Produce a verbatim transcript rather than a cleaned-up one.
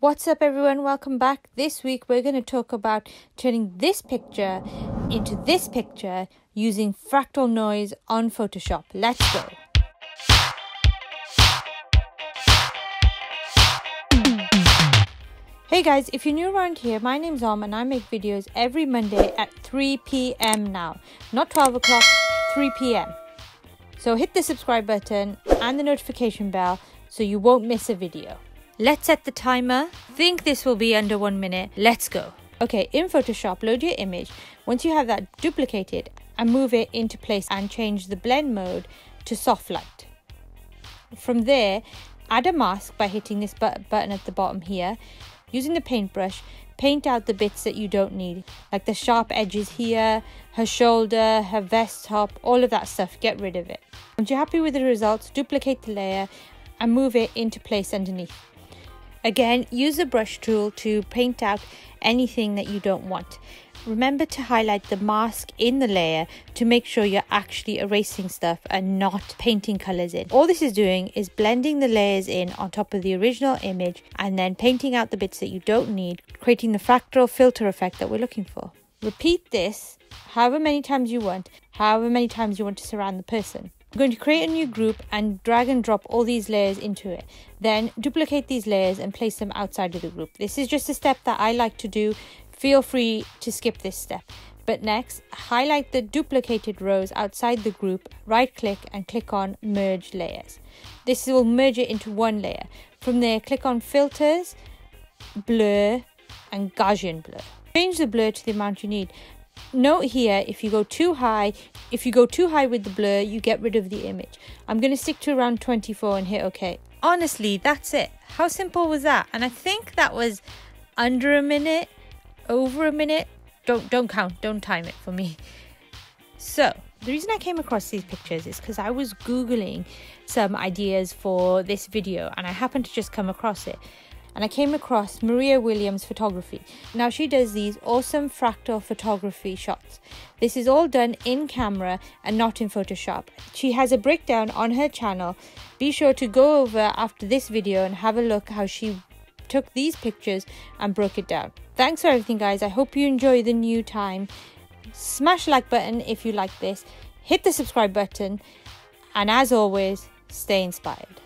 What's up everyone, welcome back. This week we're going to talk about turning this picture into this picture using fractal noise on Photoshop. Let's go. Hey guys, if you're new around here, my name's Om and I make videos every Monday at three p m now. Not twelve o'clock, three p m So hit the subscribe button and the notification bell so you won't miss a video. Let's set the timer. Think this will be under one minute. Let's go. Okay, in Photoshop, load your image. Once you have that duplicated, and move it into place and change the blend mode to soft light. From there, add a mask by hitting this button at the bottom here. Using the paintbrush, paint out the bits that you don't need, like the sharp edges here, her shoulder, her vest top, all of that stuff. Get rid of it. Once you're happy with the results, duplicate the layer and move it into place underneath. Again, use the brush tool to paint out anything that you don't want. Remember to highlight the mask in the layer to make sure you're actually erasing stuff and not painting colors in. All this is doing is blending the layers in on top of the original image and then painting out the bits that you don't need, creating the fractal filter effect that we're looking for. Repeat this however many times you want, however many times you want to surround the person. I'm going to create a new group and drag and drop all these layers into it. Then duplicate these layers and place them outside of the group. This is just a step that I like to do. Feel free to skip this step. But next, highlight the duplicated rows outside the group, right click and click on merge layers. This will merge it into one layer. From there, click on filters, blur and Gaussian blur. Change the blur to the amount you need. Note here, if you go too high, if you go too high with the blur, you get rid of the image. I'm going to stick to around twenty-four and hit OK. Honestly, that's it. How simple was that? And I think that was under a minute, over a minute. Don't, don't count. Don't time it for me. So the reason I came across these pictures is because I was Googling some ideas for this video and I happened to just come across it. And I came across Maria Williams photography. Now she does these awesome fractal photography shots. This is all done in camera and not in Photoshop. She has a breakdown on her channel. Be sure to go over after this video and have a look how she took these pictures and broke it down. Thanks for everything guys. I hope you enjoy the new time. Smash the like button if you like this. Hit the subscribe button. And as always, stay inspired.